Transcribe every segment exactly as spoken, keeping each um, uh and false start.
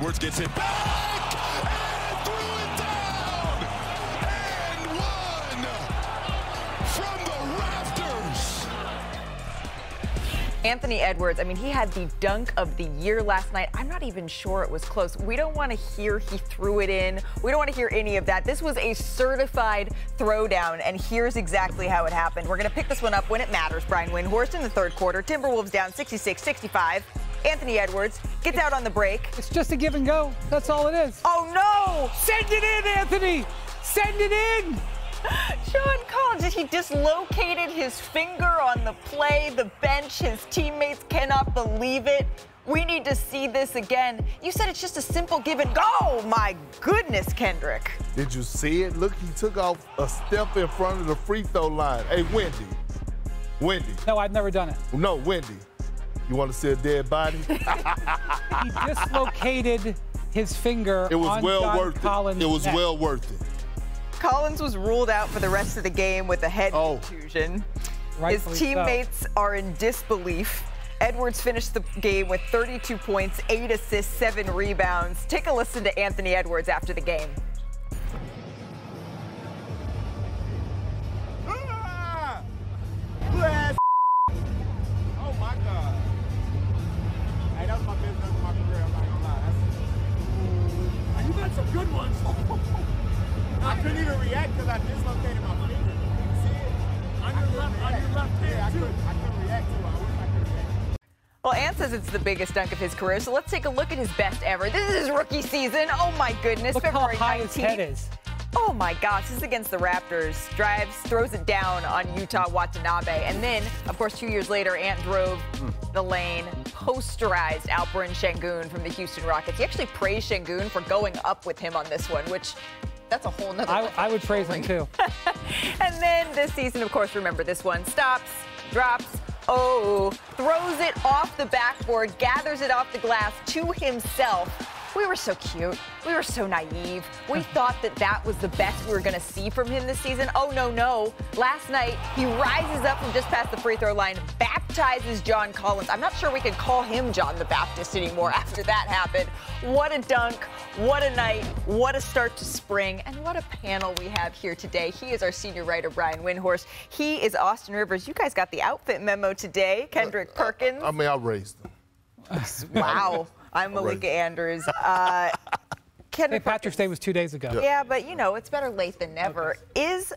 Edwards gets it back and threw it down and won from the rafters. Anthony Edwards, I mean, he had the dunk of the year last night. I'm not even sure it was close. We don't want to hear he threw it in. We don't want to hear any of that. This was a certified throwdown, and here's exactly how it happened. We're going to pick this one up when it matters. Brian Windhorst in the third quarter. Timberwolves down sixty-six sixty-five. Anthony Edwards gets out on the break. It's just a give and go. That's all it is. Oh, no. Send it in, Anthony. Send it in. John Collins, he dislocated his finger on the play, the bench. His teammates cannot believe it. We need to see this again. You said it's just a simple give and go. My goodness, Kendrick. Did you see it? Look, he took off a step in front of the free throw line. Hey, Wendy. Wendy. No, I've never done it. No, Wendy. You want to see a dead body? He dislocated his finger it was on well John worth Collins' It was neck. well worth it. Collins was ruled out for the rest of the game with a head oh. contusion. Rightfully his teammates so. are in disbelief. Edwards finished the game with thirty-two points, eight assists, seven rebounds. Take a listen to Anthony Edwards after the game. Ah! Bless. Oh, my God. Hey, that was my best dunk of my career, I'm not gonna lie. That's... You got some good ones. I couldn't even react because I dislocated my finger. You see it? On your left, on your left hand, yeah, I, couldn't, I couldn't react to it. I wish I could react. Well, Ant says it's the biggest dunk of his career, so let's take a look at his best ever. This is his rookie season. Oh, my goodness. Look February how high nineteenth. His head is. Oh, my gosh. This is against the Raptors. Drives, throws it down on Utah Watanabe. And then, of course, two years later, Ant drove mm. the lane, posterized Alperen Şengün from the Houston Rockets. He actually praised Şengün for going up with him on this one, which that's a whole nother. I, I would praise him, too. And then this season, of course, remember this one. Stops, drops, oh, throws it off the backboard, gathers it off the glass to himself. We were so cute. We were so naive. We thought that that was the best we were going to see from him this season. Oh, no, no. Last night, he rises up from just past the free throw line, baptizes John Collins. I'm not sure we can call him John the Baptist anymore after that happened. What a dunk. What a night. What a start to spring. And what a panel we have here today. He is our senior writer, Brian Windhorst. He is Austin Rivers. You guys got the outfit memo today. Kendrick Perkins. I, I mean, I raised him. Wow. I'm Malika Andrews. Uh, Saint Patrick's Day was two days ago. Yeah. yeah, but, you know, it's better late than never. Okay. Is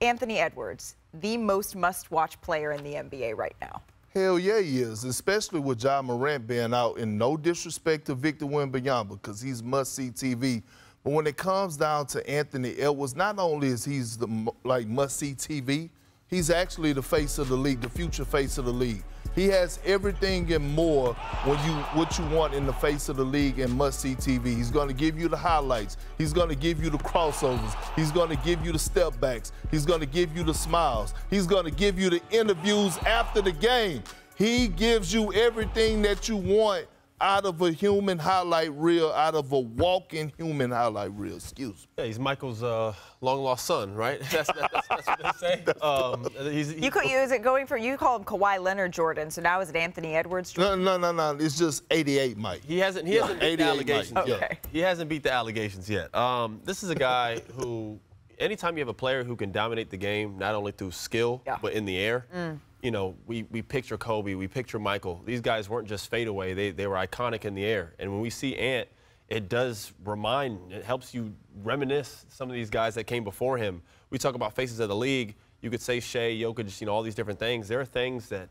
Anthony Edwards the most must-watch player in the N B A right now? Hell yeah, he is, especially with Ja Morant being out, and no disrespect to Victor Wembanyama because he's must-see T V. But when it comes down to Anthony Edwards, not only is he's the, like, must-see T V, he's actually the face of the league, the future face of the league. He has everything and more when you what you want in the face of the league and must-see T V. He's going to give you the highlights. He's going to give you the crossovers. He's going to give you the step-backs. He's going to give you the smiles. He's going to give you the interviews after the game. He gives you everything that you want out of a human highlight reel, out of a walking human highlight reel. Excuse me. Yeah, he's Michael's uh, long-lost son, right? That's, that, that's, that's what they say. Um, he's, he's, you could use it going for you call him Kawhi Leonard Jordan, so now is it Anthony Edwards Jordan? No, no, no, no. It's just eighty-eight, Mike. He hasn't. He yeah, hasn't beat the allegations. Mike. Okay. He hasn't beat the allegations yet. Um, this is a guy who, anytime you have a player who can dominate the game, not only through skill yeah. but in the air. Mm. You know, we, we picture Kobe, we picture Michael. These guys weren't just fadeaway, they, they were iconic in the air. And when we see Ant, it does remind, it helps you reminisce some of these guys that came before him. We talk about faces of the league. You could say Shea, Jokic, you know, all these different things. There are things that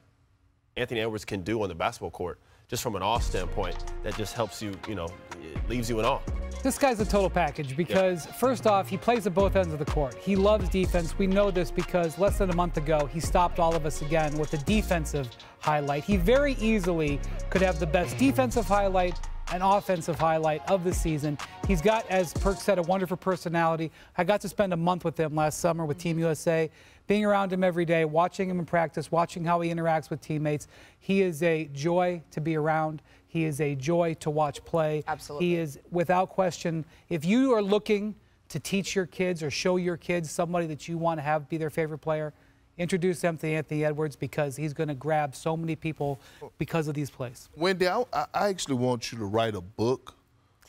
Anthony Edwards can do on the basketball court, just from an awe standpoint, that just helps you, you know, it leaves you in awe. This guy's a total package because, yeah. first off, he plays at both ends of the court. He loves defense. We know this because less than a month ago, he stopped all of us again with a defensive highlight. He very easily could have the best defensive highlight and offensive highlight of the season. He's got, as Perk said, a wonderful personality. I got to spend a month with him last summer with Team U S A, being around him every day, watching him in practice, watching how he interacts with teammates. He is a joy to be around. He is a joy to watch play. Absolutely. He is, without question, if you are looking to teach your kids or show your kids somebody that you want to have be their favorite player, introduce them to Anthony Edwards because he's going to grab so many people because of these plays. Wendy, I, I actually want you to write a book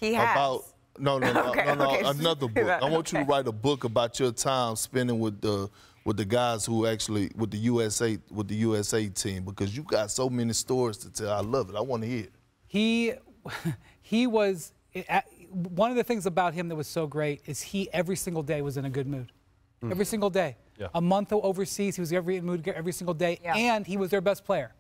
He has. About, no, no, no, okay, no, no, okay. Another book. I want you to write a book about your time spending with the with the guys who actually with the U S A with the U S A team, because you got so many stories to tell. I love it. I want to hear it. He he was one of the things about him that was so great is he every single day was in a good mood. Mm. Every single day. Yeah. A month overseas, he was every mood every single day, yeah. and he was their best player.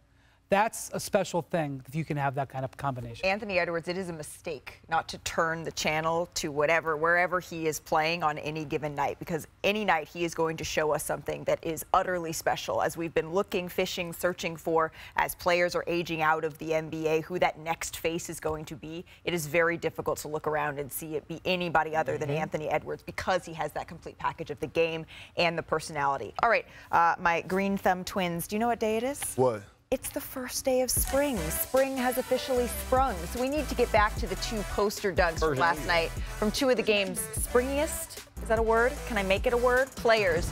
That's a special thing if you can have that kind of combination. Anthony Edwards, it is a mistake not to turn the channel to whatever, wherever he is playing on any given night, because any night he is going to show us something that is utterly special, as we've been looking, fishing, searching for, as players are aging out of the N B A, who that next face is going to be. It is very difficult to look around and see it be anybody other mm-hmm. than Anthony Edwards, because he has that complete package of the game and the personality. All right, uh, my green thumb twins, do you know what day it is? What? It's the first day of spring. Spring has officially sprung. So we need to get back to the two poster dugs from last night from two of the games. Springiest, is that a word? Can I make it a word? Players.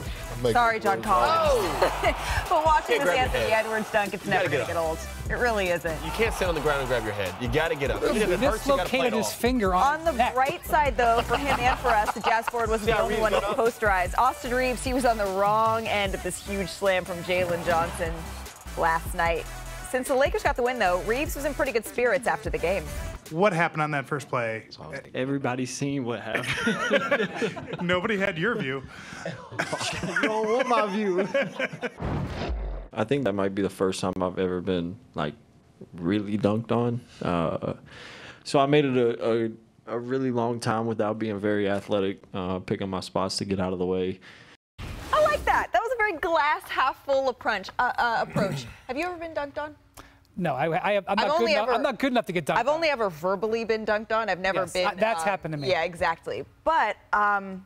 Sorry, John Collins. Oh. But watching this Anthony Edwards dunk, it's never gonna get old. It really isn't. You can't sit on the ground and grab your head. You gotta get up. Even if it hurts, you gotta play it off. He dislocated his finger on the bright side, though, for him and for us, the Jazz forward wasn't the only one to posterize. Austin Reaves, he was on the wrong end of this huge slam from Jalen Johnson last night. Since the Lakers got the win, though, Reaves was in pretty good spirits after the game. What happened on that first play? Everybody's seen what happened. Nobody had your view. No, what my view? I think that might be the first time I've ever been, like, really dunked on. Uh, so I made it a, a, a really long time without being very athletic, uh, picking my spots to get out of the way. Glass half full of crunch, uh, uh, approach. Have you ever been dunked on? No, I, I, I'm, not I've only ever, I'm not good enough to get dunked I've on. I've only ever verbally been dunked on. I've never yes, been. I, that's um, happened to me. Yeah, exactly. But um,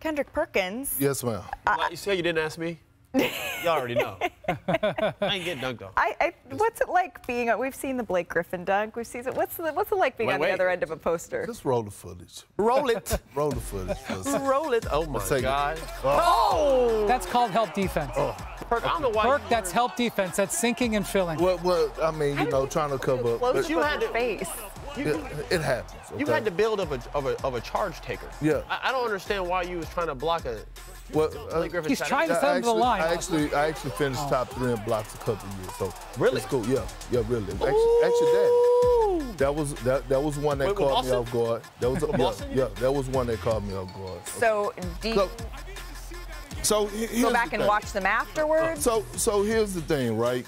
Kendrick Perkins. Yes, ma'am. Uh, you say you didn't ask me? You already know. I ain't getting dunked on. I, I, what's it like being on? We've seen the Blake Griffin dunk. We've seen it. What's the, what's it like being wait, on wait. the other end of a poster? Just roll the footage. Roll it. Roll the footage. Roll it. Oh my God. Oh. oh. That's called help defense. Oh. Perk, I don't know why. Perk, that's help defense. That's sinking and filling. Well, well I mean, you know, trying to cover up. But you had your face. You, you, it happens. Okay? You had to build up a, of a of a charge taker. Yeah. I, I don't understand why you was trying to block a. Well, uh, he's trying to send him to the line. I actually, I actually finished oh. top three in blocks a couple of years. So really, it's cool. Yeah, yeah, really. Actually, actually that that was that that was one that Wait, caught me off guard. That was a, yeah, yeah, that was one that caught me off guard. So okay. do you so, so go back and watch them afterwards? So so here's the thing, right?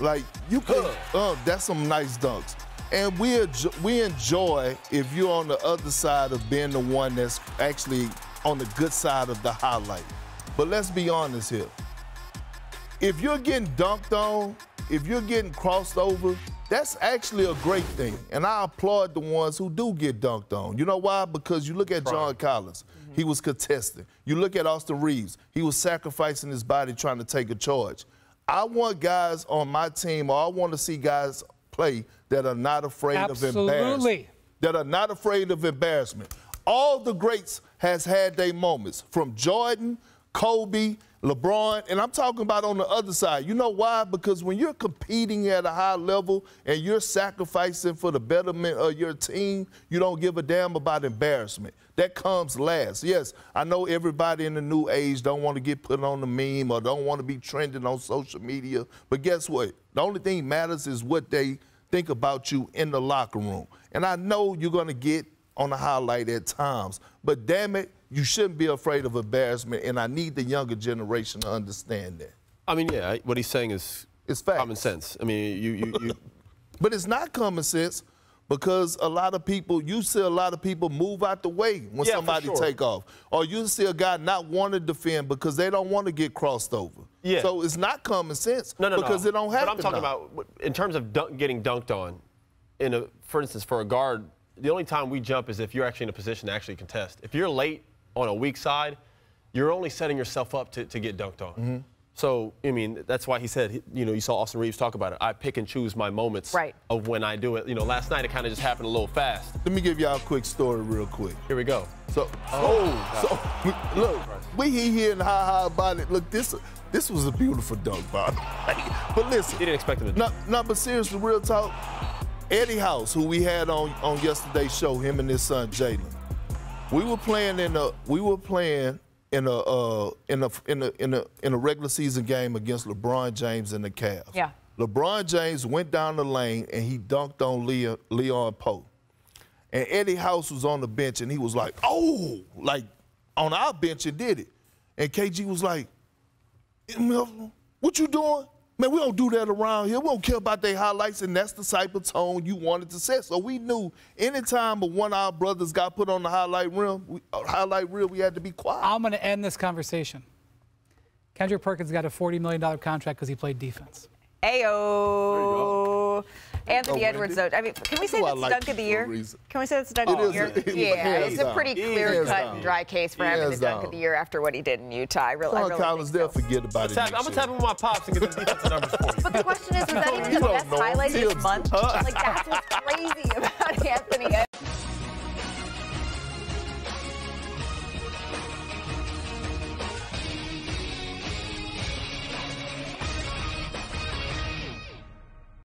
Like you could, uh, uh, that's some nice dunks. And we we enjoy if you're on the other side of being the one that's actually on the good side of the highlight. But let's be honest here. If you're getting dunked on, if you're getting crossed over, that's actually a great thing. And I applaud the ones who do get dunked on. You know why? Because you look at Brian. John Collins. Mm-hmm. He was contesting. You look at Austin Reaves. He was sacrificing his body trying to take a charge. I want guys on my team, or I want to see guys play that are not afraid Absolutely. of embarrassment. That are not afraid of embarrassment. All the greats has had their moments, from Jordan, Kobe, LeBron, and I'm talking about on the other side. You know why? Because when you're competing at a high level and you're sacrificing for the betterment of your team, you don't give a damn about embarrassment. That comes last. Yes, I know everybody in the new age don't want to get put on the meme or don't want to be trending on social media, but guess what? The only thing matters is what they think about you in the locker room. And I know you're going to get on the highlight at times. But damn it, you shouldn't be afraid of embarrassment, and I need the younger generation to understand that. I mean, yeah, what he's saying is it's facts. Common sense. I mean, you... you, you... But it's not common sense because a lot of people, you see a lot of people move out the way when yeah, somebody sure. take off. Or you see a guy not want to defend because they don't want to get crossed over. Yeah. So it's not common sense no, no, because no. it don't happen. But I'm talking now. about in terms of dunk, getting dunked on, in a, for instance, for a guard, the only time we jump is if you're actually in a position to actually contest. If you're late on a weak side, you're only setting yourself up to, to get dunked on. Mm-hmm. So, I mean, that's why he said, you know, you saw Austin Reaves talk about it. I pick and choose my moments right. of when I do it. You know, last night it kind of just happened a little fast. Let me give y'all a quick story real quick. Here we go. So, oh, oh so, we, look, we here in high, high about it. Look, this this was a beautiful dunk, Bob. But listen. You didn't expect him to do it. No, no, but seriously, real talk. Eddie House, who we had on on yesterday's show, him and his son Jalen, we were playing in a we were playing in a uh, in a in a in a in a regular season game against LeBron James and the Cavs. Yeah. LeBron James went down the lane and he dunked on Leon, Leon Pope, and Eddie House was on the bench and he was like, "Oh!" like on our bench and did it, and K G was like, "What you doing? Man, we don't do that around here. We don't care about their highlights," and that's the type of tone you wanted to set. So we knew any time one of our brothers got put on the highlight reel, we, uh, highlight reel, we had to be quiet. I'm going to end this conversation. Kendrick Perkins got a forty million dollar contract because he played defense. Ayo. Anthony oh, Edwards, though. I mean, can we say that's like dunk of the year? Reason. Can we say that's dunk oh, of the year? It yeah, it's down. a pretty clear-cut and dry case for having the dunk down. of the year after what he did in Utah. I really, John I really Collins, they'll forget about it. I'm gonna tap him with my pops and get the defensive numbers for you. But the question is, was that even the best highlight this month? Like, that's what's crazy about Anthony Edwards.